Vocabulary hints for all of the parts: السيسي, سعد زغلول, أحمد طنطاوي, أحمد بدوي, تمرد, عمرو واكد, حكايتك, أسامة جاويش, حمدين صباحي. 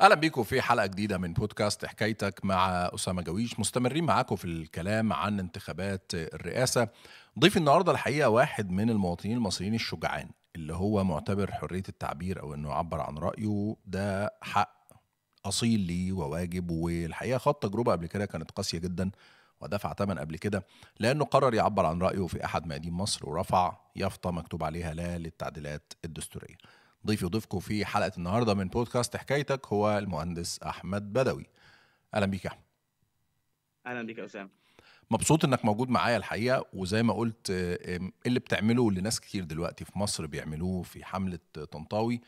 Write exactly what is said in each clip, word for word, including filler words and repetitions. اهلا بيكم في حلقه جديده من بودكاست حكايتك مع اسامه جاويش. مستمرين معاكم في الكلام عن انتخابات الرئاسه. ضيف النهارده الحقيقه واحد من المواطنين المصريين الشجعان اللي هو معتبر حريه التعبير او انه يعبر عن رايه ده حق اصيل ليه وواجب، والحقيقه خد تجربه قبل كده كانت قاسيه جدا ودفع ثمن قبل كده لانه قرر يعبر عن رايه في احد ميادين مصر ورفع يافطه مكتوب عليها لا للتعديلات الدستوريه. ضيف يضيفكم في حلقة النهاردة من بودكاست حكايتك هو المهندس أحمد بدوي. أهلا بيك يا أحمد. أهلا بيك يا أسامة. مبسوط إنك موجود معايا الحقيقة، وزي ما قلت اللي بتعمله اللي ناس كتير دلوقتي في مصر بيعملوه في حملة طنطاوي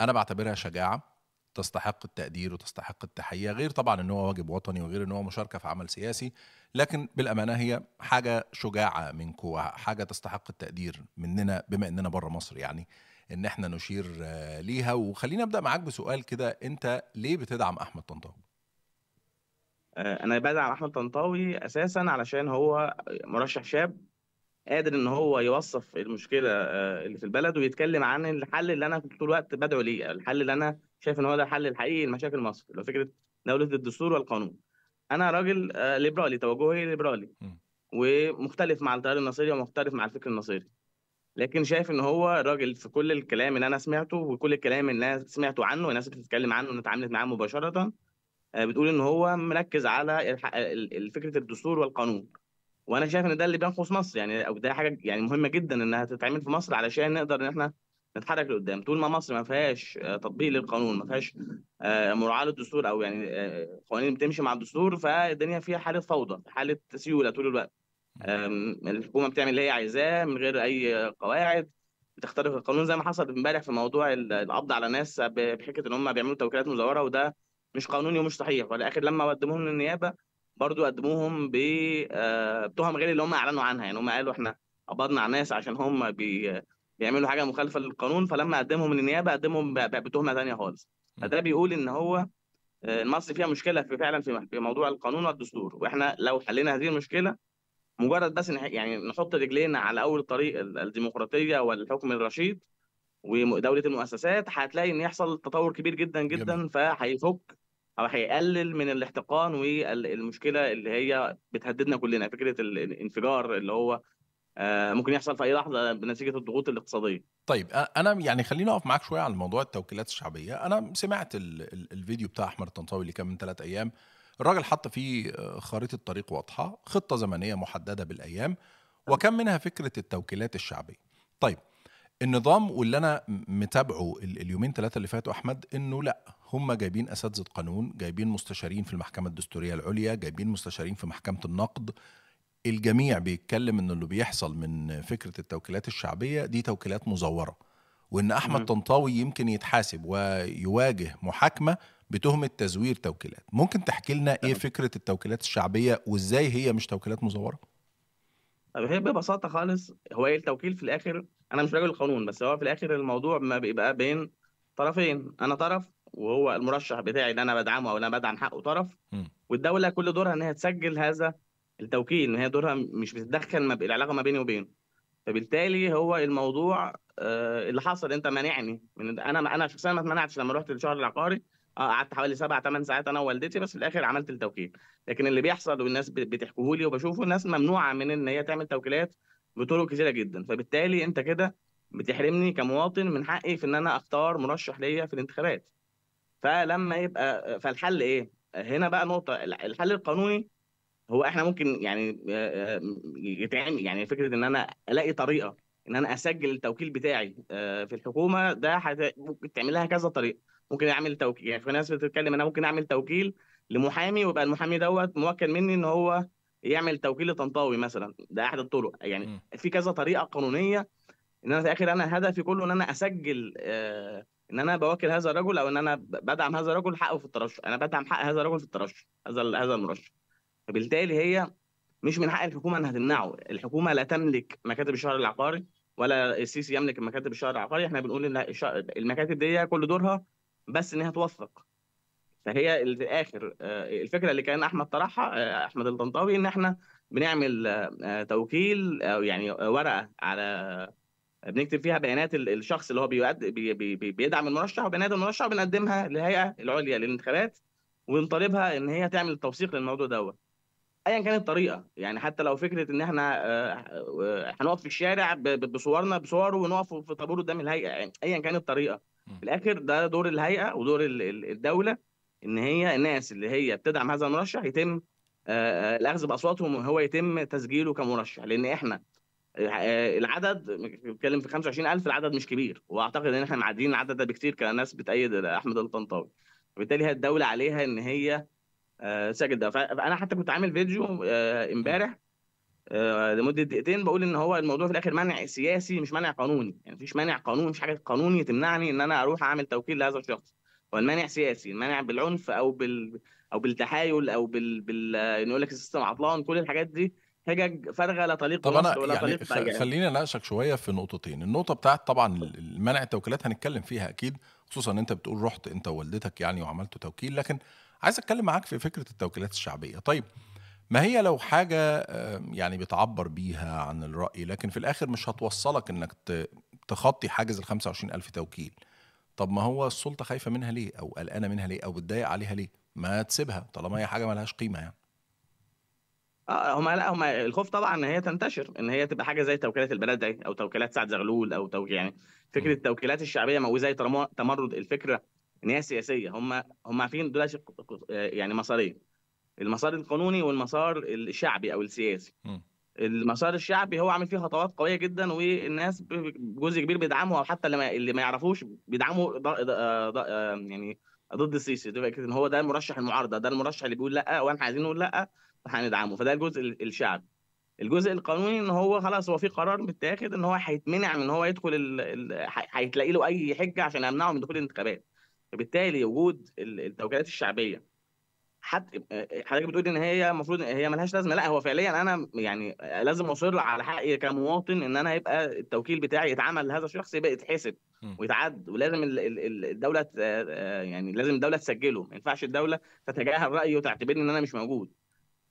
أنا بعتبرها شجاعة تستحق التقدير وتستحق التحية، غير طبعا إن هو واجب وطني وغير إن هو مشاركة في عمل سياسي، لكن بالأمانة هي حاجة شجاعة منكم وحاجة تستحق التقدير مننا بما إننا بره مصر، يعني ان احنا نشير ليها. وخلينا ابدا معاك بسؤال كده، انت ليه بتدعم احمد طنطاوي؟ انا بدعم احمد طنطاوي اساسا علشان هو مرشح شاب قادر ان هو يوصف المشكله اللي في البلد ويتكلم عن الحل اللي انا طول الوقت بدعو ليه، الحل اللي انا شايف ان هو ده الحل الحقيقي لمشاكل مصر، لو فكره دوله الدستور والقانون. انا راجل ليبرالي، توجهي ليبرالي ومختلف مع التيار النصيري ومختلف مع الفكر النصيري، لكن شايف ان هو راجل في كل الكلام اللي انا سمعته وكل الكلام اللي انا سمعته عنه والناس بتتكلم عنه ونتعاملت معاه مباشره بتقول ان هو مركز على فكره الدستور والقانون، وانا شايف ان ده اللي بينقص مصر، يعني او ده حاجه يعني مهمه جدا انها تتعمل في مصر علشان نقدر ان احنا نتحرك لقدام. طول ما مصر ما فيهاش تطبيق للقانون، ما فيهاش مراعاه للدستور او يعني قوانين بتمشي مع الدستور، فالدنيا فيها حاله فوضى، حاله سيوله طول الوقت. الحكومه بتعمل اللي هي عايزاه من غير اي قواعد، بتخترق القانون زي ما حصل امبارح في موضوع القبض على ناس بحكايه ان هم بيعملوا توكيلات مزوره، وده مش قانوني ومش صحيح. ولا اخر لما قدموهم للنيابه برضو قدموهم بتهم غير اللي هم اعلنوا عنها، يعني هم قالوا احنا قبضنا على ناس عشان هم بي... بيعملوا حاجه مخالفه للقانون، فلما قدمهم للنيابه قدمهم بتهمه ثانيه خالص. فده بيقول ان هو مصر فيها مشكله في فعلا في موضوع القانون والدستور، واحنا لو حلينا هذه المشكله مجرد بس يعني نحط رجلينا على اول الطريق الديمقراطيه والحكم الرشيد ودوله المؤسسات، هتلاقي ان يحصل تطور كبير جدا جدا، فهيفك او هيقلل من الاحتقان والمشكله اللي هي بتهددنا كلنا، فكره الانفجار اللي هو ممكن يحصل في اي لحظه بنتيجه الضغوط الاقتصاديه. طيب انا يعني خلينا اقف معاك شويه على موضوع التوكيلات الشعبيه. انا سمعت الفيديو بتاع احمد طنطاوي اللي كان من ثلاث ايام، الراجل حط فيه خريطة طريق واضحة، خطة زمنية محددة بالأيام، وكان منها فكرة التوكيلات الشعبية. طيب النظام واللي أنا متابعه اليومين ثلاثة اللي فاتوا أحمد إنه لأ، هم جايبين أساتذة قانون، جايبين مستشارين في المحكمة الدستورية العليا، جايبين مستشارين في محكمة النقد، الجميع بيتكلم إن اللي بيحصل من فكرة التوكيلات الشعبية دي توكيلات مزورة، وإن أحمد طنطاوي يمكن يتحاسب ويواجه محاكمة بتهمة تزوير توكيلات. ممكن تحكي لنا ايه فكرة التوكيلات الشعبية وازاي هي مش توكيلات مزورة؟ طب هي ببساطة خالص، هو ايه التوكيل في الاخر؟ انا مش راجل القانون، بس هو في الاخر الموضوع ما بيبقى بين طرفين، انا طرف وهو المرشح بتاعي اللي انا بدعمه او اللي انا بدعم حقه طرف، م. والدولة كل دورها ان هي تسجل هذا التوكيل، ان هي دورها مش بتتدخل ما العلاقة ما بيني وبينه. فبالتالي هو الموضوع اللي حصل انت مانعني من انا انا شخصيا ما اتمنعتش لما رحت للشهر العقاري، قعدت حوالي سبع ثمان ساعات انا ووالدتي، بس في الاخر عملت التوكيل. لكن اللي بيحصل والناس بتحكوه لي وبشوفه، الناس ممنوعه من ان هي تعمل توكيلات بطرق كثيره جدا، فبالتالي انت كده بتحرمني كمواطن من حقي في ان انا اختار مرشح ليا في الانتخابات. فلما يبقى فالحل ايه هنا بقى؟ نقطه الحل القانوني هو احنا ممكن يعني يتعمل يعني فكره ان انا الاقي طريقه ان انا اسجل التوكيل بتاعي في الحكومه، ده ممكن تعملها كذا طريقه. ممكن اعمل توكيل، يعني في ناس بتتكلم انا ممكن اعمل توكيل لمحامي ويبقى المحامي دوت موكل مني ان هو يعمل توكيل لطنطاوي مثلا، ده احد الطرق. يعني م. في كذا طريقه قانونيه ان انا في الاخر انا هدفي كله ان انا اسجل آه ان انا بوكل هذا الرجل او ان انا بدعم هذا الرجل حقه في الترشح، انا بدعم حق هذا الرجل في الترشح، هذا هذا المرشح. فبالتالي هي مش من حق الحكومه انها تمنعه، الحكومه لا تملك مكاتب الشهر العقاري ولا السيسي يملك مكاتب الشهر العقاري، احنا بنقول ان المكاتب دي كل دورها بس انها توثق. فهي في الاخر الفكره اللي كان احمد طرحها احمد الطنطاوي ان احنا بنعمل توكيل او يعني ورقه على بنكتب فيها بيانات الشخص اللي هو بيدعم المرشح، وبيانات المرشح بنقدمها للهيئه العليا للانتخابات ونطالبها ان هي تعمل التوثيق للموضوع دوت ايا كانت الطريقه. يعني حتى لو فكره ان احنا هنقف في الشارع بصورنا بصوره ونقف في طابور قدام الهيئه، يعني ايا كانت الطريقه، في الاخر ده دور الهيئه ودور الدوله ان هي الناس اللي هي بتدعم هذا المرشح يتم الاخذ باصواتهم وهو يتم تسجيله كمرشح، لان احنا العدد بنتكلم في خمسة وعشرين ألف، العدد مش كبير، واعتقد ان احنا معديين العدد ده بكتير كناس بتأيد احمد الطنطاوي، وبالتالي هي الدوله عليها ان هي سجل ده. فانا حتى كنت عامل فيديو امبارح لمده دقيقتين بقول ان هو الموضوع في الاخر منع سياسي مش منع قانوني، يعني مفيش مانع قانوني، مفيش حاجه قانوني تمنعني ان انا اروح اعمل توكيل لهذا الشخص. هو المانع سياسي، المانع بالعنف او بال او بالتحايل او بال, بال... ان يقول لك السيستم عطلان، كل الحاجات دي هجج فارغه لا طريق ولا ولا طريق حاجه. طب انا خليني اناقشك شويه في نقطتين، النقطه بتاعت طبعا المنع التوكيلات هنتكلم فيها اكيد، خصوصا ان انت بتقول رحت انت ووالدتك يعني وعملتوا توكيل، لكن عايز اتكلم معاك في فكره التوكيلات الشعبيه. طيب ما هي لو حاجه يعني بتعبر بيها عن الراي لكن في الاخر مش هتوصلك انك تخطي حاجز ال خمسة وعشرين ألف توكيل، طب ما هو السلطه خايفه منها ليه او قلقانه منها ليه او بتضايق عليها ليه؟ ما تسيبها طالما هي حاجه مالهاش قيمه يعني. اه هم لا هم الخوف طبعا ان هي تنتشر، ان هي تبقى حاجه زي توكيلات البلدي او توكيلات سعد زغلول او توكيل، يعني فكره التوكيلات الشعبيه ما هو زي تمرد، الفكره ان هي سياسيه، هم هم عارفين دلوقتي يعني مسارين، المسار القانوني والمسار الشعبي او السياسي. م. المسار الشعبي هو عامل فيه خطوات قويه جدا والناس جزء كبير بيدعمه، او حتى اللي ما, اللي ما يعرفوش بيدعموا يعني ضد السيسي، ده ان هو ده مرشح المعارضه، ده المرشح اللي بيقول لا واحنا عايزين نقول لا فهندعمه، فده الجزء الشعبي. الجزء القانوني ان هو خلاص هو في قرار متاخد ان هو هيتمنع من ان هو يدخل، هيتلاقي له اي حجه عشان يمنعه من دخول الانتخابات. فبالتالي وجود التوكيلات الشعبيه حتى حضرتك بتقول ان هي المفروض هي ملهاش لازمه، لا هو فعليا انا يعني لازم اصر على حقي كمواطن ان انا يبقى التوكيل بتاعي يتعمل لهذا الشخص، يبقى يتحسب ويتعد، ولازم الدوله يعني لازم الدوله تسجله، ما ينفعش الدوله تتجاهل رايي وتعتبرني ان انا مش موجود.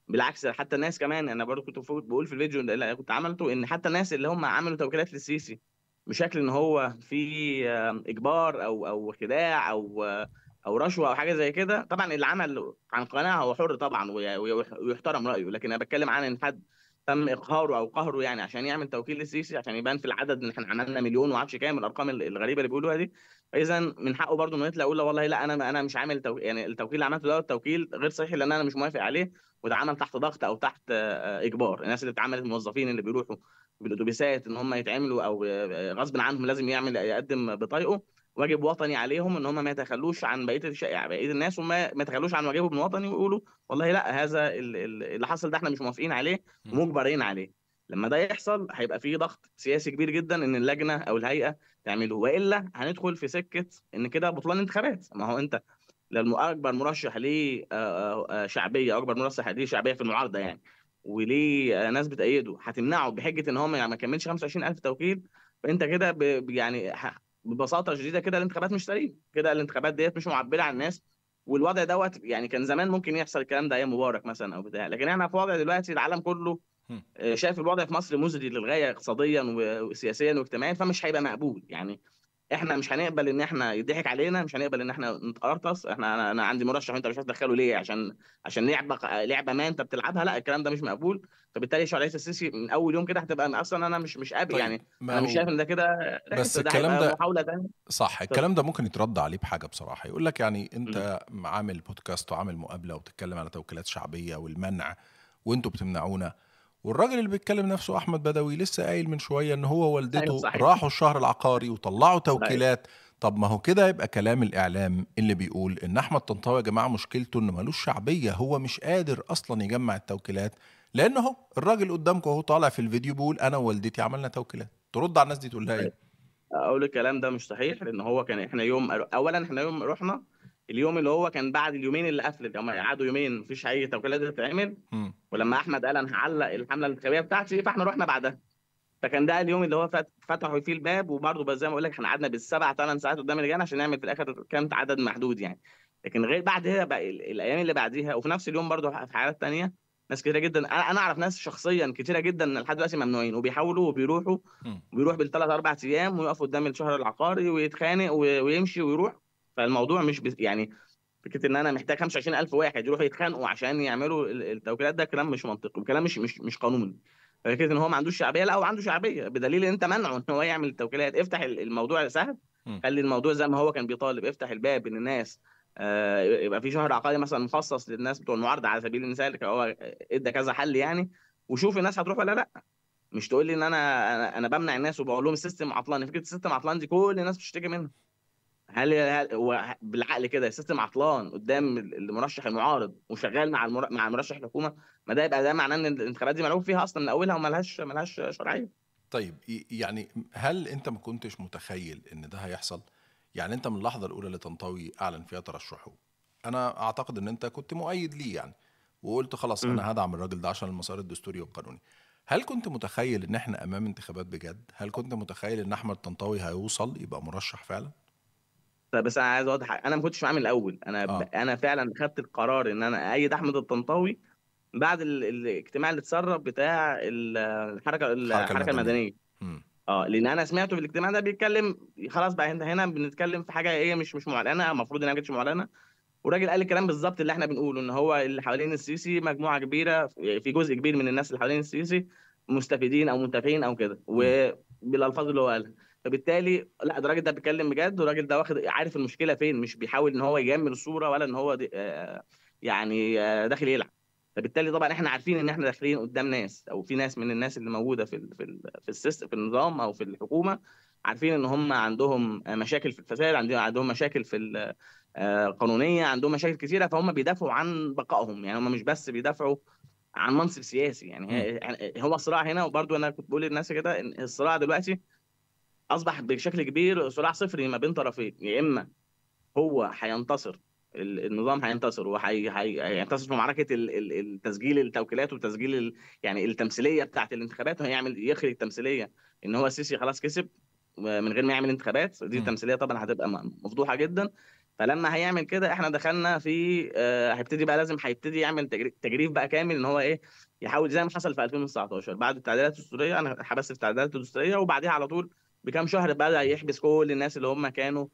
بالعكس حتى الناس كمان، انا برضه كنت بقول في الفيديو اللي كنت عملته ان حتى الناس اللي هم عملوا توكيلات للسيسي بشكل ان هو في اجبار او او خداع او او رشوه او حاجه زي كده، طبعا اللي عمل عن قناعه هو حر طبعا ويحترم رايه، لكن انا بتكلم عن ان حد تم اقهاره او قهره يعني عشان يعمل توكيل للسيسي عشان يبان في العدد ان احنا عملنا مليون ومعرفش كام الارقام الغريبه اللي بيقولوها دي، فاذا من حقه برضه انه يطلع يقول لا والله لا انا انا مش عامل توكيل، يعني التوكيل اللي عملته ده توكيل غير صحيح لان انا مش موافق عليه، وده عمل تحت ضغط او تحت اجبار. الناس اللي اتعملت الموظفين اللي بيروحوا بالاتوبيسات ان هم يتعملوا او غصب عنهم لازم يعمل يقدم بطايقه، واجب وطني عليهم ان هم ما يتخلوش عن بقيه بقيه الناس وما ما يتخلوش عن واجبهم الوطني ويقولوا والله لا هذا اللي حصل ده احنا مش موافقين عليه ومجبرين عليه. لما ده يحصل هيبقى فيه ضغط سياسي كبير جدا ان اللجنه او الهيئه تعمله، والا هندخل في سكه ان كده بطلان انتخابات. ما هو انت اكبر مرشح ليه شعبيه، اكبر مرشح ليه شعبيه في المعارضه يعني وليه ناس بتأيده، هتمنعه بحجه ان هو ما كملش خمسة وعشرين ألف توكيل، فانت كده يعني ببساطه شديده كده الانتخابات مش سليمه، كده الانتخابات ديت مش معبره عن الناس. والوضع دوت يعني كان زمان ممكن يحصل الكلام ده ايام مبارك مثلا او بتاع، لكن احنا في وضع دلوقتي العالم كله شايف الوضع في مصر مزري للغايه اقتصاديا وسياسيا واجتماعيا، فمش هيبقى مقبول. يعني احنا مش هنقبل ان احنا يضحك علينا، مش هنقبل ان احنا نتقرطص، احنا انا عندي مرشح وانت مش هتدخله ليه عشان عشان لعبه لعبه ما انت بتلعبها، لا الكلام ده مش مقبول. فبالتالي شرعيه السيسي من اول يوم كده هتبقى اصلا انا مش مش قابل. طيب يعني انا مش شايف ان ده كده، بس الكلام ده محاوله ثانيه صح. الكلام ده ممكن يترد عليه بحاجه بصراحه، يقول لك يعني انت م. عامل بودكاست وعامل مقابله وبتتكلم على توكيلات شعبيه والمنع وانتوا بتمنعونا، والراجل اللي بيتكلم نفسه احمد بدوي لسه قايل من شويه ان هو ووالدته راحوا الشهر العقاري وطلعوا توكيلات. طب ما هو كده يبقى كلام الاعلام اللي بيقول ان احمد طنطاوي يا جماعه مشكلته انه مالوش شعبيه، هو مش قادر اصلا يجمع التوكيلات، لان اهو الراجل قدامكم اهو طالع في الفيديو بيقول انا ووالدتي عملنا توكيلات. ترد على الناس دي تقول لها ايه؟ اقول الكلام ده مش صحيح، لان هو كان احنا يوم اولا احنا يوم رحنا اليوم اللي هو كان بعد اليومين اللي قفل، هم قعدوا يومين مفيش اي توكيلات تتعمل، ولما احمد قال انا هعلق الحمله الانتخابيه بتاعتي فاحنا رحنا بعدها، فكان ده اليوم اللي هو فتحوا فيه الباب، وبرضه زي ما اقول لك احنا قعدنا بالسبع ثمان ساعات قدام اللجان عشان نعمل في الاخر كام عدد محدود يعني، لكن غير بعدها بقى الايام اللي بعديها وفي نفس اليوم برضه في حالات ثانيه ناس كتيره جدا، انا انا اعرف ناس شخصيا كتيره جدا لحد دلوقتي ممنوعين وبيحاولوا وبيروحوا، وبيروح بالثلاث اربع ايام ويقف قدام الشهر العقاري ويتخانق ويمشي ويروح. فالموضوع مش يعني فكره ان انا محتاج خمسة وعشرين ألف واحد يروحوا يتخانقوا عشان يعملوا التوكيلات، ده كلام مش منطقي وكلام مش مش مش قانوني. فكره ان هو ما عندوش شعبيه، لا هو عنده شعبيه بدليل ان انت منعه ان هو يعمل التوكيلات. افتح الموضوع سهل، خلي الموضوع زي ما هو كان بيطالب، افتح الباب ان الناس آه يبقى في شهر عقاري مثلا مخصص للناس بتوع المعارضه على سبيل المثال، هو ادى كذا حل يعني، وشوف الناس هتروح ولا لا. مش تقول لي ان انا انا بمنع الناس وبقول لهم السيستم عطلان. فكره السيستم عطلان دي كل الناس بتشتكي منها. هل, هل بالعقل كده السيستم عطلان قدام المرشح المعارض وشغال مع المر... مع المرشح الحكومه؟ ما ده يبقى ده معناه ان الانتخابات دي ملعوب فيها اصلا من اولها وملهاش ملهاش شرعيه. طيب يعني هل انت ما كنتش متخيل ان ده هيحصل؟ يعني انت من اللحظه الاولى اللي طنطاوي اعلن فيها ترشحه، انا اعتقد ان انت كنت مؤيد ليه يعني، وقلت خلاص انا هدعم الراجل ده عشان المسار الدستوري والقانوني. هل كنت متخيل ان احنا امام انتخابات بجد؟ هل كنت متخيل ان احمد طنطاوي هيوصل يبقى مرشح فعلا؟ بس انا عايز اوضح، انا ما كنتش عامل الاول، انا آه. انا فعلا خدت القرار ان انا ايد احمد الطنطاوي بعد الاجتماع اللي اتسرب بتاع الحركه الحركه المدنيه. اه لان انا سمعته في الاجتماع ده بيتكلم، خلاص بقى احنا هنا بنتكلم في حاجه ايه مش مش معلنه، المفروض انها ما كانتش معلنه. والراجل قال الكلام بالظبط اللي احنا بنقوله، ان هو اللي حوالين السيسي مجموعه كبيره، في جزء كبير من الناس اللي حوالين السيسي مستفيدين او منتفعين او كده، وبالالفاظ اللي هو قالها. فبالتالي لا ده الراجل ده بيتكلم بجد، والراجل ده واخد عارف المشكله فين، مش بيحاول ان هو يجمل الصوره ولا ان هو يعني داخل يلعب. فبالتالي طبعا احنا عارفين ان احنا داخلين قدام ناس، او في ناس من الناس اللي موجوده في في في النظام او في الحكومه، عارفين ان هم عندهم مشاكل في الفساد، عندهم عندهم مشاكل في القانونيه، عندهم مشاكل كثيره، فهم بيدافعوا عن بقائهم. يعني هم مش بس بيدافعوا عن منصب سياسي، يعني هو صراع هنا. وبرده انا كنت بقول للناس كده ان الصراع دلوقتي اصبح بشكل كبير صراع صفري ما بين طرفين، يا اما هو هينتصر النظام هينتصر وهينتصر في معركه التسجيل التوكيلات وتسجيل يعني التمثيليه بتاعه الانتخابات، وهيعمل يخرج تمثيليه ان هو السيسي خلاص كسب من غير ما يعمل انتخابات، دي التمثيليه طبعا هتبقى مفضوحه جدا. فلما هيعمل كده احنا دخلنا في آه هيبتدي بقى لازم هيبتدي يعمل تجريف بقى كامل، ان هو ايه يحاول زي ما حصل في ألفين وتسعتاشر بعد التعديلات الدستوريه. انا حبست التعديلات الدستوريه وبعديها على طول بكام شهر بدا يحبس كل الناس اللي هم كانوا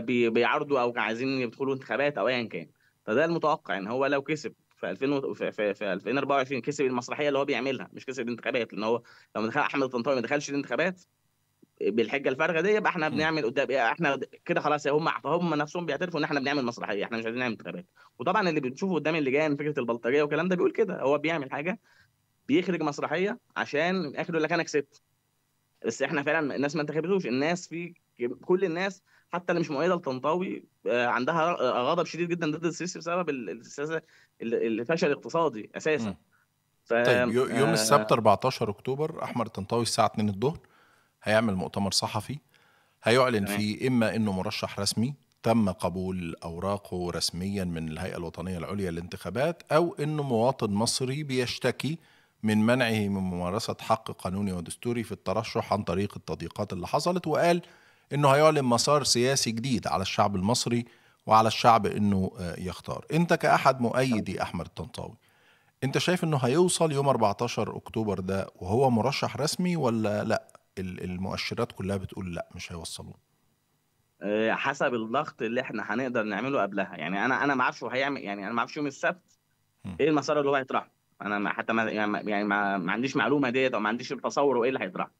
بيعرضوا او عايزين يدخلوا انتخابات او ايا كان. فده المتوقع ان هو لو كسب في ألفين وأربعة وعشرين كسب المسرحيه اللي هو بيعملها، مش كسب الانتخابات. لان هو لو دخل احمد طنطاوي ما دخلش الانتخابات بالحجه الفارغه دي، يبقى احنا بنعمل قدام احنا كده خلاص، هم هم نفسهم بيعترفوا ان احنا بنعمل مسرحيه، احنا مش عايزين نعمل انتخابات. وطبعا اللي بنشوفه قدام اللجان فكره البلطجيه والكلام ده بيقول كده، هو بيعمل حاجه بيخرج مسرحيه عشان اخر يقول لك انا كسبت. بس احنا فعلا الناس ما انتخبتوش، الناس في كل الناس حتى اللي مش مؤيده لطنطاوي عندها غضب شديد جدا ضد السيسي بسبب السياسه الفشل الاقتصادي اساسا. ف... طيب يوم السبت أربعتاشر أكتوبر احمد طنطاوي الساعه اتنين الظهر هيعمل مؤتمر صحفي هيعلن فيه اما انه مرشح رسمي تم قبول اوراقه رسميا من الهيئه الوطنيه العليا للانتخابات، او انه مواطن مصري بيشتكي من منعه من ممارسه حق قانوني ودستوري في الترشح عن طريق التضييقات اللي حصلت، وقال انه هيعلن مسار سياسي جديد على الشعب المصري وعلى الشعب انه يختار. انت كأحد مؤيدي احمد طنطاوي، انت شايف انه هيوصل يوم أربعتاشر أكتوبر ده وهو مرشح رسمي ولا لا؟ المؤشرات كلها بتقول لا مش هيوصلوه. حسب الضغط اللي احنا هنقدر نعمله قبلها، يعني انا انا ما اعرفش هو هيعمل، يعني انا ما اعرفش يوم السبت ايه المسار اللي هو هيطرحه. انا حتى ما يعني ما عنديش معلومه ديت او ما عنديش التصور وايه اللي هيطرحه.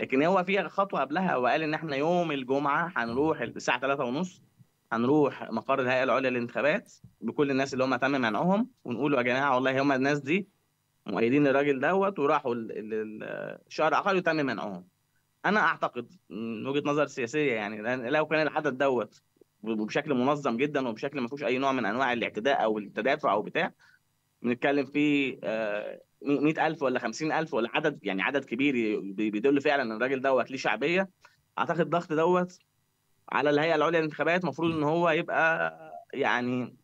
لكن هو فيها خطوه قبلها، وقال ان احنا يوم الجمعه هنروح الساعه ثلاثة ونص هنروح مقر الهيئه العليا للانتخابات بكل الناس اللي هم تم منعهم، ونقول يا جماعه والله هم الناس دي مؤيدين للراجل دوت وراحوا الشهر العقاري وتم منعهم. انا اعتقد من وجهه نظر سياسيه يعني لو كان العدد دوت وبشكل منظم جدا وبشكل ما فيهوش اي نوع من انواع الاعتداء او التدافع او بتاع، بنتكلم في مية ألف ولا خمسين ألف ولا عدد يعني عدد كبير بيدل فعلا ان الراجل دوت ليه شعبيه. اعتقد الضغط دوت على الهيئه العليا للانتخابات المفروض ان هو يبقى يعني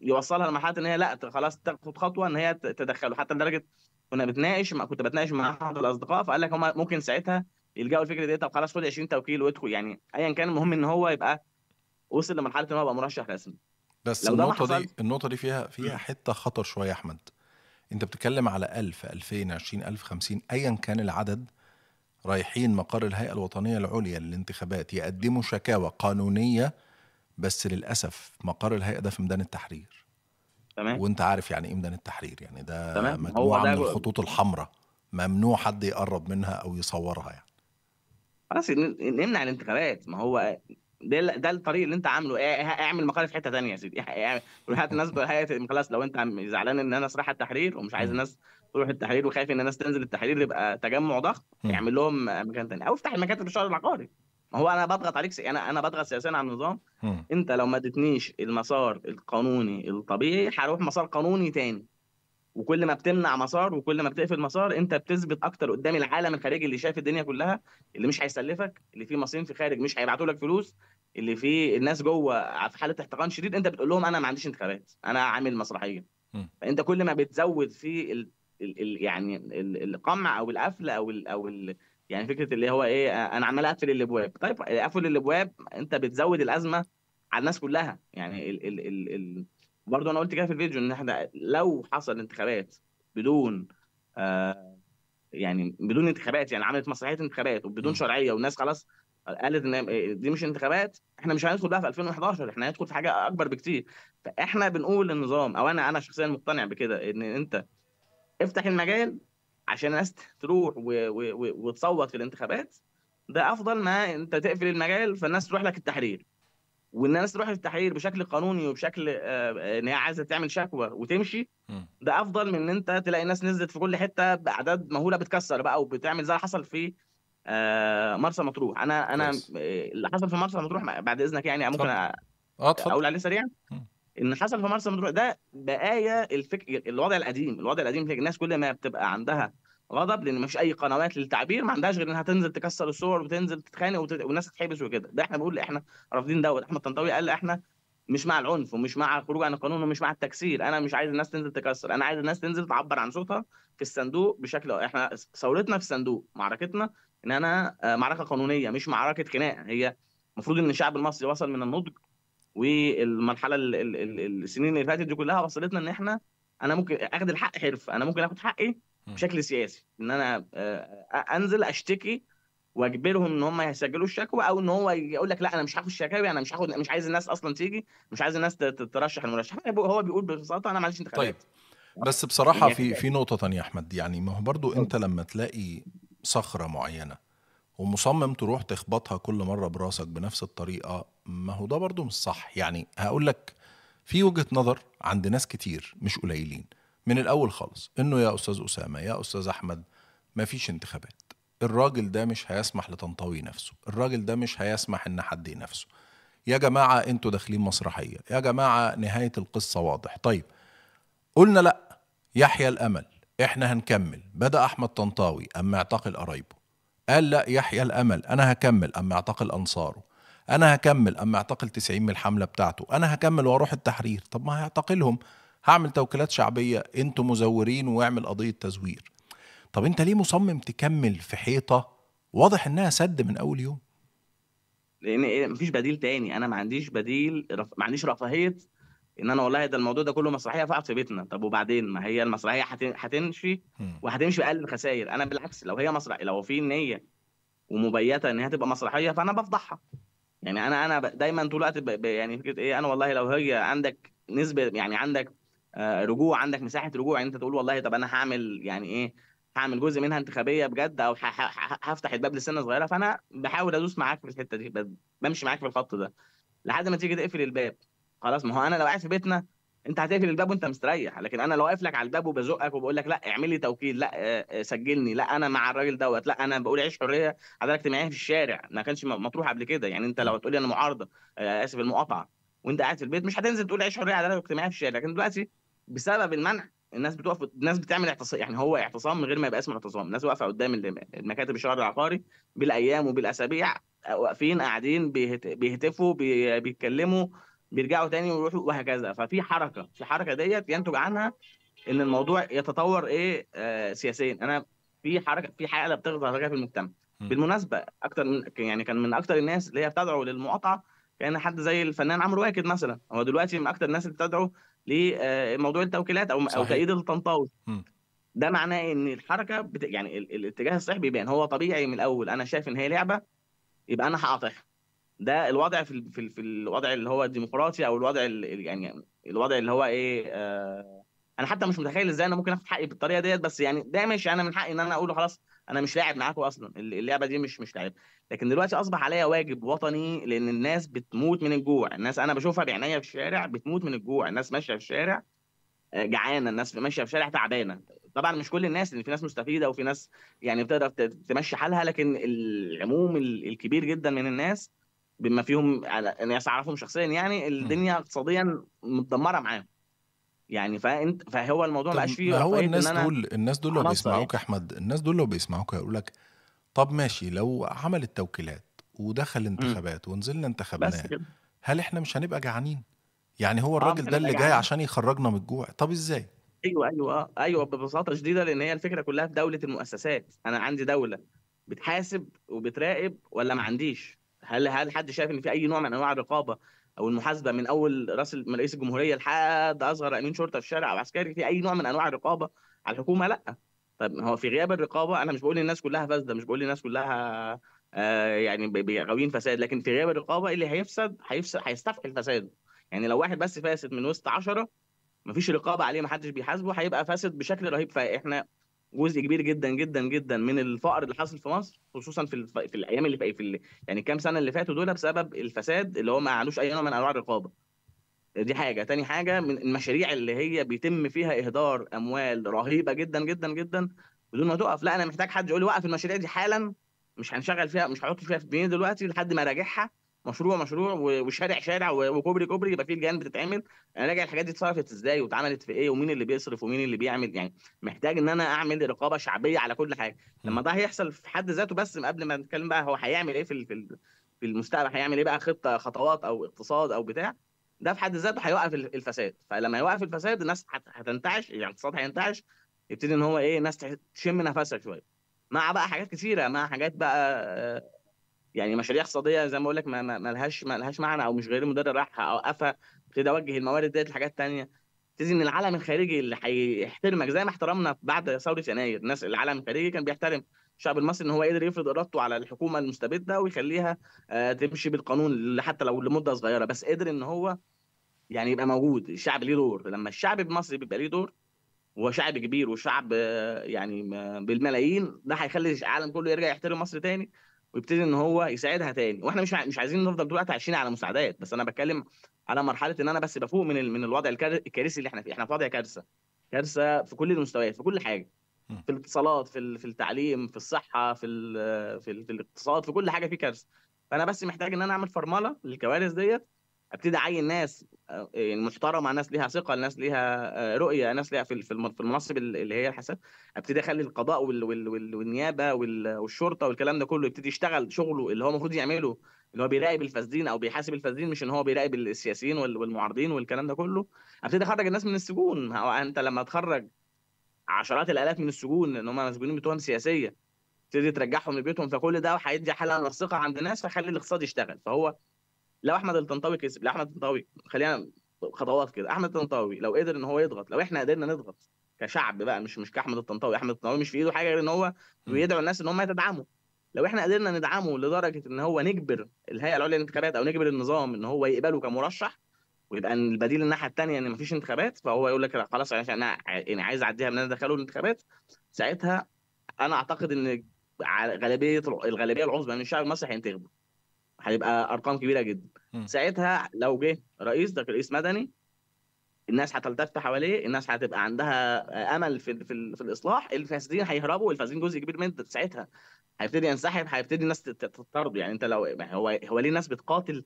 يوصلها لمرحله ان هي لا خلاص تاخد خطوه ان هي تدخله، حتى لدرجه كنا بتناقش كنت بتناقش مع احد الاصدقاء فقال لك هم ممكن ساعتها يلجأوا الفكره دي، طب خلاص خد عشرين توكيل وادخل يعني ايا كان، المهم ان هو يبقى وصل لمرحله ان هو يبقى مرشح رسمي. بس النقطه دي النقطه دي فيها فيها حته خطر شويه يا احمد. انت بتتكلم على ألف ألفين عشرين ألف خمسين أيا كان العدد رايحين مقر الهيئة الوطنية العليا للانتخابات يقدموا شكاوى قانونية، بس للأسف مقر الهيئة ده في ميدان التحرير. تمام. وانت عارف يعني ايه ميدان التحرير؟ يعني ده تمام. مجموعة من الخطوط الحمراء ممنوع حد يقرب منها أو يصورها. يعني خلاص نمنع الانتخابات، ما هو ده ده الطريق اللي انت عامله. اعمل مقال في حته ثانيه يا سيدي، روح هات الناس بقى خلاص. لو انت زعلان ان انا رايح التحرير ومش عايز الناس تروح التحرير وخايف ان الناس تنزل التحرير يبقى تجمع ضغط، اعمل لهم مكان ثاني او افتح المكاتب الشغل العقاري. ما هو انا بضغط عليك، انا انا بضغط سياسيا على النظام. انت لو ما ادتنيش المسار القانوني الطبيعي هروح مسار قانوني ثاني، وكل ما بتمنع مسار وكل ما بتقفل مسار انت بتثبت اكتر قدام العالم الخارجي اللي شايف الدنيا كلها، اللي مش هيسلفك، اللي فيه مصريين في خارج مش هيبعتوا لك فلوس، اللي فيه الناس جوه في حاله احتقان شديد. انت بتقول لهم انا ما عنديش انتخابات، انا عامل مسرحيه. فانت كل ما بتزود في ال ال ال يعني ال القمع او القفل او ال او ال يعني فكره اللي هو ايه، انا عمال اقفل الابواب. طيب اقفل الابواب، انت بتزود الازمه على الناس كلها. يعني ال ال ال ال برضه انا قلت كده في الفيديو ان احنا لو حصل انتخابات بدون آه يعني بدون انتخابات، يعني عملت مسرحيه انتخابات وبدون شرعيه والناس خلاص قالت ان دي مش انتخابات، احنا مش هندخل بقى في ألفين وإحدى عشر، احنا هندخل في حاجه اكبر بكتير. فاحنا بنقول للنظام، او انا انا شخصيا مقتنع بكده، ان انت افتح المجال عشان الناس تروح وتصوت في الانتخابات. ده افضل ما انت تقفل المجال فالناس تروح لك التحرير، وان الناس تروح للتحرير بشكل قانوني وبشكل ان هي عايزه تعمل شكوى وتمشي. ده افضل من ان انت تلاقي ناس نزلت في كل حته باعداد مهوله بتكسر بقى وبتعمل زي اللي حصل في مرسى مطروح. انا انا اللي حصل في مرسى مطروح بعد اذنك يعني ممكن اقول عليه سريعا. ان حصل في مرسى مطروح ده بقايا الفكر الوضع القديم. الوضع القديم الناس كل ما بتبقى عندها غضب لان مفيش اي قنوات للتعبير، ما عندهاش غير انها تنزل تكسر الصور وتنزل تتخانق وتت... والناس تتحبس وكده. ده احنا بنقول احنا رافضين دوت. احمد طنطاوي قال احنا مش مع العنف ومش مع الخروج عن القانون ومش مع التكسير. انا مش عايز الناس تنزل تكسر، انا عايز الناس تنزل تعبر عن صوتها في الصندوق بشكل. احنا ثورتنا في الصندوق، معركتنا ان انا معركه قانونيه مش معركه خناقه. هي المفروض ان الشعب المصري وصل من النضج، والمرحله ال... ال... ال... السنين اللي فاتت دي كلها وصلتنا ان احنا انا ممكن اخد الحق حرف، انا ممكن اخد حقي بشكل سياسي، ان انا انزل اشتكي واجبرهم ان هم يسجلوا الشكوى، او ان هو يقول لك لا انا مش هاخد شكاوي، انا مش هاخد، مش عايز الناس اصلا تيجي، مش عايز الناس ترشح المرشح. هو بيقول ببساطه انا معلش انتخابات. طيب بس بصراحه في في نقطه ثانيه يا احمد، يعني ما هو برضه انت لما تلاقي صخره معينه ومصمم تروح تخبطها كل مره براسك بنفس الطريقه، ما هو ده برضه مش صح. يعني هقول لك في وجهه نظر عند ناس كتير مش قليلين من الأول خالص، إنه يا أستاذ أسامة يا أستاذ أحمد مفيش انتخابات، الراجل ده مش هيسمح لطنطاوي نفسه، الراجل ده مش هيسمح إن حد ينافسه. يا جماعة أنتوا داخلين مسرحية، يا جماعة نهاية القصة واضح. طيب قلنا لأ، يحيى الأمل، إحنا هنكمل. بدأ أحمد طنطاوي أما اعتقل قرايبه، قال لأ يحيى الأمل أنا هكمل أما اعتقل أنصاره، أنا هكمل أما اعتقل تسعين من الحملة بتاعته، أنا هكمل وأروح التحرير. طب ما هيعتقلهم، هعمل توكيلات شعبية، انتوا مزورين، واعمل قضية تزوير. طب انت ليه مصمم تكمل في حيطة واضح انها سد من اول يوم؟ لان مفيش بديل تاني. انا ما عنديش بديل، ما عنديش رفاهية ان انا والله ده الموضوع ده كله مسرحية فقعد في بيتنا. طب وبعدين ما هي المسرحية هتمشي وهتمشي بأقل الخسائر. انا بالعكس لو هي مسرحية، لو في نية ومبيتة ان هي تبقى مسرحية فانا بفضحها. يعني انا انا دايما طول الوقت يعني فكرة ايه، انا والله لو هي عندك نسبة يعني عندك رجوع، عندك مساحه رجوع، يعني انت تقول والله طب انا هعمل يعني ايه، هعمل جزء منها انتخابيه بجد، او هفتح الباب لسنه صغيره، فانا بحاول ادوس معاك في الحته دي، بمشي معاك في الخط ده لحد ما تيجي تقفل الباب. خلاص، ما هو انا لو قاعد في بيتنا انت هتقفل الباب وانت مستريح، لكن انا لو واقف لك على الباب وبزقك وبقول لك لا اعمل لي توكيل، لا سجلني، لا انا مع الراجل دوت، لا انا بقول عيش حريه عداله اجتماعيه في الشارع، ما كانش مطروح قبل كده. يعني انت لو تقول لي انا معارضه، اسف المقاطعه، وانت قاعد في البيت مش هتنزل تقول عيش حريه عداله اجتماعيه في الشارع. لكن دلوقتي بسبب المنع الناس بتقف، الناس بتعمل اعتصام، يعني هو اعتصام من غير ما يبقى اسمه اعتصام. الناس واقفه قدام المكاتب الشغل العقاري بالايام وبالاسابيع، واقفين قاعدين بيهتفوا بيتكلموا بيرجعوا تاني ويروحوا وهكذا. ففي حركه، في حركه ديت ينتج عنها ان الموضوع يتطور ايه آه سياسيا. انا في حركه، في حاله بتظهر كده في المجتمع. بالمناسبه اكتر من يعني كان من اكتر الناس اللي هي بتدعو للمقاطعه كان حد زي الفنان عمرو واكد مثلا. هو دلوقتي من اكتر الناس اللي بتدعو لموضوع التوكيلات او صحيح. او تأييد الطنطاوي. ده معناه ان الحركه بت... يعني الاتجاه الصحيح بيبان. هو طبيعي من الاول انا شايف ان هي لعبه يبقى انا هقاطعها. ده الوضع في ال... في, ال... في الوضع اللي هو الديمقراطي او الوضع ال... يعني الوضع اللي هو ايه آه... انا حتى مش متخيل ازاي انا ممكن اخد حقي بالطريقه ديت، بس يعني ده ماشي، انا من حقي ان انا اقول له خلاص انا مش لاعب معاكم اصلا، اللعبه دي مش مش لعبه. لكن دلوقتي اصبح عليا واجب وطني، لان الناس بتموت من الجوع، الناس انا بشوفها بعينيا في الشارع بتموت من الجوع، الناس ماشيه في الشارع جعانه، الناس ماشيه في الشارع تعبانه. طبعا مش كل الناس، لان في ناس مستفيده وفي ناس يعني بتقدر تمشي حالها، لكن العموم الكبير جدا من الناس بما فيهم ناس اعرفهم شخصيا يعني الدنيا اقتصاديا متدمره معاهم. يعني فانت فهو الموضوع ما بقاش فيه. هو الناس إن دول الناس دول لو بيسمعوك يا احمد، الناس دول لو بيسمعوك هيقول لك طب ماشي لو عمل التوكيلات ودخل انتخابات ونزلنا انتخابات هل احنا مش هنبقى جعانين؟ يعني هو الراجل ده اللي جاي عشان يخرجنا من الجوع؟ طب ازاي؟ ايوه ايوه ايوه ببساطه شديده، لان هي الفكره كلها في دوله المؤسسات. انا عندي دوله بتحاسب وبتراقب ولا ما عنديش؟ هل هل حد شايف ان في اي نوع من انواع الرقابه او المحاسبه من اول راس رئيس الجمهوريه لحد اصغر امين شرطه في الشارع او عسكري في اي نوع من انواع الرقابه على الحكومه؟ لا. طب هو في غياب الرقابه، انا مش بقول الناس كلها فاسده، مش بقول الناس كلها آه يعني غاويين فساد، لكن في غياب الرقابه اللي هيفسد هيفسد هيستفحل فساده. يعني لو واحد بس فاسد من وسط عشرة مفيش رقابه عليه، محدش بيحاسبه، هيبقى فاسد بشكل رهيب. فاحنا جزء كبير جدا جدا جدا من الفقر اللي حاصل في مصر، خصوصا في الف... في الايام اللي في, في ال... يعني كام سنه اللي فاتوا دول، بسبب الفساد اللي هو ما عندوش اي نوع من انواع الرقابه. دي حاجه. تاني حاجه، من المشاريع اللي هي بيتم فيها اهدار اموال رهيبه جدا جدا جدا بدون ما توقف. لا انا محتاج حد يقول لي وقف المشاريع دي حالا، مش هنشغل فيها، مش هحط فيها في الدنيا دلوقتي لحد ما راجعها مشروع مشروع وشارع شارع وكوبري كوبري، يبقى فيه الجان بتتعمل انا راجع الحاجات دي اتصرفت ازاي واتعملت في ايه ومين اللي بيصرف ومين اللي بيعمل. يعني محتاج ان انا اعمل رقابه شعبيه على كل حاجه. لما ده هيحصل في حد ذاته، بس قبل ما نتكلم بقى هو هيعمل ايه في في المستقبل، هيعمل ايه بقى خطه خطوات او اقتصاد او بتاع، ده في حد ذاته هيوقف الفساد. فلما يوقف الفساد الناس هتنتعش، يعني الاقتصاد هينتعش، يبتدي ان هو ايه الناس تشم نفسها شويه، مع بقى حاجات كثيره، مع حاجات بقى يعني مشاريع اقتصاديه زي ما اقول لك ما مالهاش ما لهاش معنى او مش غير مدرب، راح اوقفها، ابتدي اوجه الموارد ديت لحاجات ثانيه. ابتدي ان العالم الخارجي اللي هيحترمك زي ما احترمنا بعد ثوره يناير، الناس العالم الخارجي كان بيحترم الشعب المصري ان هو قدر يفرض ارادته على الحكومه المستبده ويخليها تمشي بالقانون حتى لو لمده صغيره، بس قدر ان هو يعني يبقى موجود. الشعب ليه دور، لما الشعب المصري بيبقى ليه دور وهو شعب كبير وشعب يعني بالملايين، ده هيخلي العالم كله يرجع يحترم مصر ثاني ويبتدي ان هو يساعدها تاني. واحنا مش مش عايزين نفضل دلوقتي عايشين على مساعدات بس. انا بتكلم على مرحله ان انا بس بفوق من من الوضع الكارثي اللي احنا فيه. احنا في وضع كارثه كارثه في كل المستويات، في كل حاجه، في الاتصالات، في في التعليم، في الصحه، في في, في الاقتصاد، في كل حاجه في كارثه. فانا بس محتاج ان انا اعمل فرمله للكوارث ديت، ابتدي اعين ناس محترمه، ناس ليها ثقه، ناس ليها رؤيه، ناس ليها في في المناصب اللي هي الحساب. ابتدي اخلي القضاء والنيابه والشرطه والكلام ده كله يبتدي يشتغل شغله اللي هو المفروض يعمله، اللي هو بيراقب الفاسدين او بيحاسب الفاسدين، مش ان هو بيراقب السياسيين والمعارضين والكلام ده كله. ابتدي اخرج الناس من السجون. انت لما تخرج عشرات الالاف من السجون لان هم مسجونين بتهم سياسيه، تبتدي ترجعهم لبيتهم، فكل ده هيدي حاله منسقه عند الناس، فيخلي الاقتصاد يشتغل. فهو لو احمد الطنطاوي كسب، لو احمد الطنطاوي خلينا خطوات كده، احمد الطنطاوي لو قدر ان هو يضغط، لو احنا قدرنا نضغط كشعب بقى، مش مش كاحمد الطنطاوي، احمد الطنطاوي مش في ايده حاجه غير ان هو بيدعو الناس ان هم يدعموه. لو احنا قدرنا ندعمه لدرجه ان هو نجبر الهيئه العليا للانتخابات او نجبر النظام ان هو يقبله كمرشح، ويبقى البديل الناحيه الثانيه ان مفيش انتخابات، فهو يقول لك خلاص عشان انا يعني عايز اعديها من انا دخلوا الانتخابات، ساعتها انا اعتقد ان غالبيه الغالبيه العظمى من الشعب المصري هينتخبه، هيبقى ارقام كبيره جدا. م. ساعتها لو جه رئيس، ده رئيس مدني، الناس هتلتف حواليه، الناس هتبقى عندها امل في في, في الاصلاح. الفاسدين هيهربوا، الفاسدين جزء كبير من ساعتها هيبتدي ينسحب، هيبتدي الناس تطرد. يعني انت لو هو هو ليه الناس بتقاتل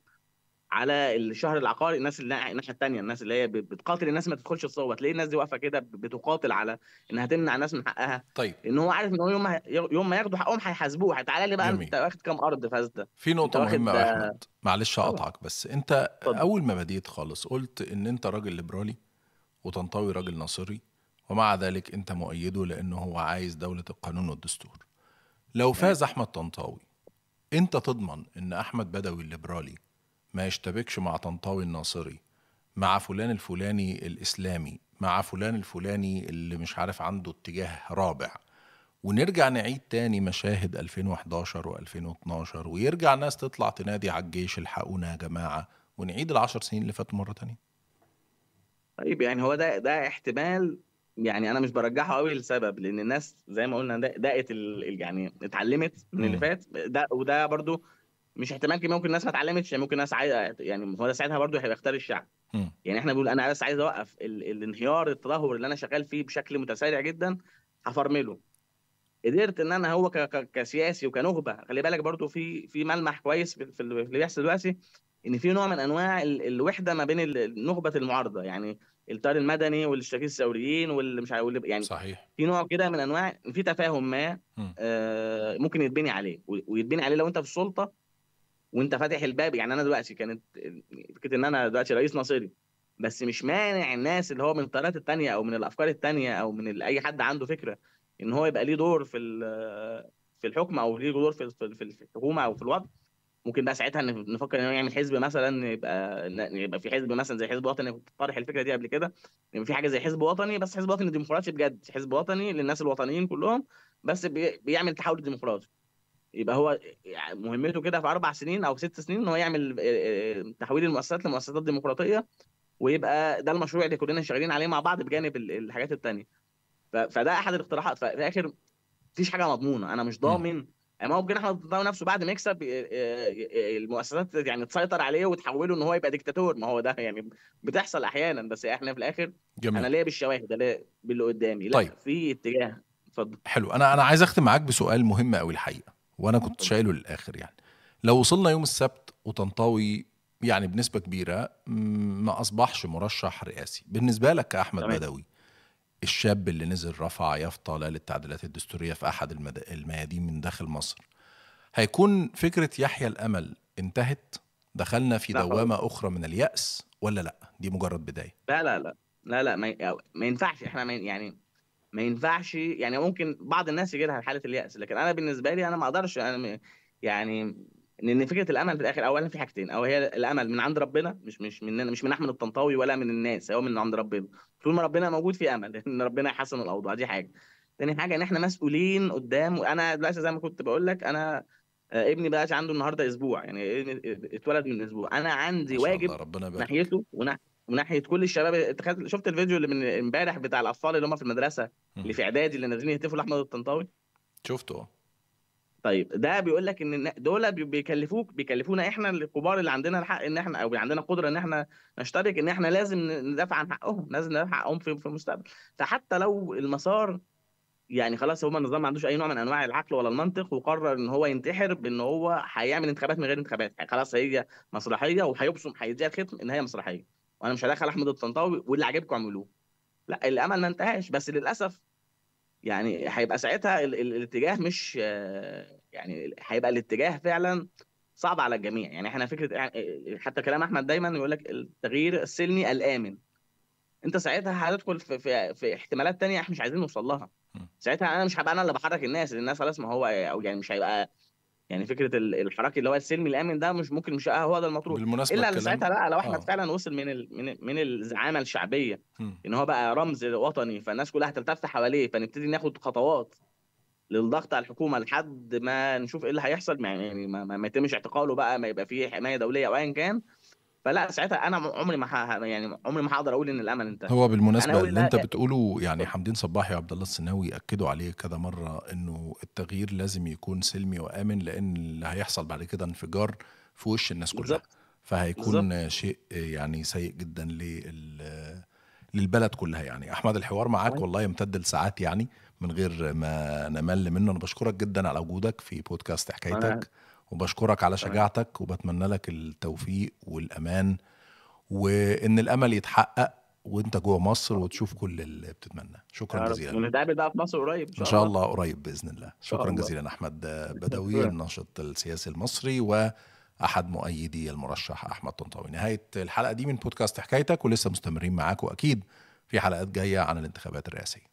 على الشهر العقاري، الناس اللي الناحيه الثانيه، الناس اللي هي بتقاتل الناس ما تدخلش تصوت، ليه الناس دي واقفه كده بتقاتل على انها تمنع الناس من حقها؟ طيب ان هو عارف ان هو يوم ما يوم ما ياخدوا حقهم هيحاسبوه. تعالى لي بقى، انت واخد كام ارض فاسده؟ في نقطه مهمه يا احمد، معلش هقطعك، بس انت طبعا. اول ما بديت خالص قلت ان انت راجل ليبرالي وطنطاوي راجل ناصري، ومع ذلك انت مؤيده لانه هو عايز دوله القانون والدستور. لو فاز احمد طنطاوي، انت تضمن ان احمد بدوي الليبرالي ما يشتبكش مع طنطاوي الناصري مع فلان الفلاني الإسلامي، مع فلان الفلاني اللي مش عارف عنده اتجاه رابع، ونرجع نعيد تاني مشاهد ألفين وإحداشر وألفين واتناشر، ويرجع ناس تطلع تنادي على الجيش الحقونا يا جماعة، ونعيد العشر سنين اللي فاتوا مرة تانية. طيب يعني هو ده ده احتمال، يعني أنا مش برجحه قوي لسبب، لأن الناس زي ما قلنا دقت يعني اتعلمت من اللي فات ده، وده برضو مش احتمال كبير، ممكن الناس ما اتعلمتش، ممكن الناس عايزه، يعني هو ده ساعتها برضه هيختار الشعب. م. يعني احنا بنقول انا بس عايز اوقف ال... الانهيار التدهور اللي انا شغال فيه بشكل متسارع جدا، هفرمله. قدرت ان انا هو ك... ك... كسياسي وكنخبه، خلي بالك برضه في في ملمح كويس في, في اللي بيحصل دلوقتي، ان في نوع من انواع ال... الوحده ما بين ال... نخبه المعارضه، يعني التيار المدني والاشتراكيين الثوريين واللي مش عارف يعني صحيح. في نوع كده من انواع في تفاهم ما آه ممكن يتبني عليه، ويتبني عليه لو انت في السلطه وانت فاتح الباب. يعني انا دلوقتي كانت فكره ان انا دلوقتي رئيس ناصري، بس مش مانع الناس اللي هو من الطريقات الثانيه او من الافكار الثانيه او من اي حد عنده فكره ان هو يبقى ليه دور في في الحكم او ليه دور في في الحكومه او في الوضع. ممكن بقى ساعتها نفكر ان هو يعمل حزب مثلا، يبقى يبقى في حزب مثلا زي حزب وطني، كنت طارح الفكره دي قبل كده، يبقى في حاجه زي حزب وطني، بس حزب وطني ديمقراطي بجد، حزب وطني للناس الوطنيين كلهم، بس بيعمل تحول ديمقراطي. يبقى هو مهمته كده في اربع سنين او ست سنين ان هو يعمل تحويل المؤسسات لمؤسسات ديمقراطيه، ويبقى ده المشروع اللي كلنا شغالين عليه مع بعض بجانب الحاجات الثانيه. فده احد الاقتراحات. ففي الاخر مفيش حاجه مضمونه، انا مش ضامن. ما هو ممكن احمد طنطاوي نفسه بعد ما يكسب المؤسسات يعني تسيطر عليه وتحوله ان هو يبقى ديكتاتور، ما هو ده يعني بتحصل احيانا، بس احنا في الاخر جميل. انا ليا بالشواهد، ليا باللي قدامي. طيب. لا في اتجاه. اتفضل. حلو. انا انا عايز اختم معاك بسؤال مهم قوي الحقيقه، وانا كنت شايله للاخر. يعني لو وصلنا يوم السبت وطنطاوي يعني بنسبه كبيره ما اصبحش مرشح رئاسي، بالنسبه لك كأحمد بدوي الشاب اللي نزل رفع يافطه لا للتعديلات الدستوريه في احد الميادين من داخل مصر، هيكون فكره يحيى الامل انتهت؟ دخلنا في دوامه اخرى من اليأس ولا لا دي مجرد بدايه؟ لا لا لا لا لا ما ينفعش احنا ما يعني ما ينفعش. يعني ممكن بعض الناس يجي لها حاله اليأس، لكن انا بالنسبه لي انا ما اقدرش. انا يعني لان فكره الامل في الاخر اولا في حاجتين، او هي الامل من عند ربنا، مش مش مننا، مش من احمد الطنطاوي ولا من الناس، هو من عند ربنا. طول ما ربنا موجود في امل ان ربنا يحسن الاوضاع، دي حاجه. ثاني حاجه ان احنا مسؤولين قدام. انا دلوقتي زي ما كنت بقول لك، انا ابني بقى عنده النهارده اسبوع، يعني اتولد من اسبوع. انا عندي واجب ناحيته وناحيه وناحيه كل الشباب. شفت الفيديو اللي من امبارح بتاع الاطفال اللي هم في المدرسه اللي في اعدادي اللي نازلين يهتفوا لاحمد الطنطاوي؟ شفته. طيب ده بيقول لك ان دول بيكلفوك بيكلفونا احنا الكبار اللي عندنا الحق ان احنا او عندنا قدره ان احنا نشترك، ان احنا لازم ندافع عن حقهم، لازم ندافع عن حقهم في المستقبل. فحتى لو المسار يعني خلاص هو النظام ما عندوش اي نوع من انواع العقل ولا المنطق، وقرر ان هو ينتحر بان هو هيعمل انتخابات من غير انتخابات، خلاص هي مسرحيه وهيبصم هيديها الختم ان هي مسرحيه، وانا مش هدخل احمد الطنطاوي واللي عاجبكم اعملوه. لا، الامل ما انتهاش، بس للاسف يعني هيبقى ساعتها ال ال الاتجاه مش يعني هيبقى الاتجاه فعلا صعب على الجميع. يعني احنا فكره حتى كلام احمد دايما يقول لك التغيير السلمي الامن، انت ساعتها هتدخل في, في, في احتمالات ثانيه احنا مش عايزين نوصل لها. ساعتها انا مش هبقى انا اللي بحرك الناس، الناس خلاص ما هو او يعني مش هيبقى يعني فكره الحراك اللي هو السلمي الامن ده مش ممكن مش هو ده المطروح. الا اللي ساعتها لا، لو احمد فعلا وصل من ال من ال من الزعامه الشعبيه م. ان هو بقى رمز وطني، فالناس كلها هتلتف حواليه، فنبتدي ناخد خطوات للضغط على الحكومه لحد ما نشوف ايه اللي هيحصل. يعني ما, ما يتمش اعتقاله بقى، ما يبقى فيه حمايه دوليه او ايا كان. فلا ساعتها انا عمري ما يعني عمري ما هقدر اقول ان الامل انتهى. هو بالمناسبه اللي انت بتقوله يعني حمدين صباحي وعبد الله السناوي اكدوا عليه كذا مره انه التغيير لازم يكون سلمي وامن، لان اللي هيحصل بعد كده انفجار في وش الناس كلها بالزبط. فهيكون بالزبط. شيء يعني سيء جدا للبلد كلها. يعني احمد الحوار معاك والله يمتد لساعات يعني من غير ما نمل منه. انا بشكرك جدا على وجودك في بودكاست حكايتك أنا. وبشكرك على شجاعتك، وبتمنى لك التوفيق والأمان، وإن الأمل يتحقق وإنت جوه مصر وتشوف كل اللي بتتمناه. شكرا جزيلا. ونتقابل بقى في مصر قريب إن شاء الله. قريب بإذن الله. شكرا جزيلا أحمد بدوي الناشط السياسي المصري وأحد مؤيدي المرشح أحمد طنطاوي. نهاية الحلقة دي من بودكاست حكايتك، ولسه مستمرين معاكم أكيد في حلقات جاية عن الانتخابات الرئاسية.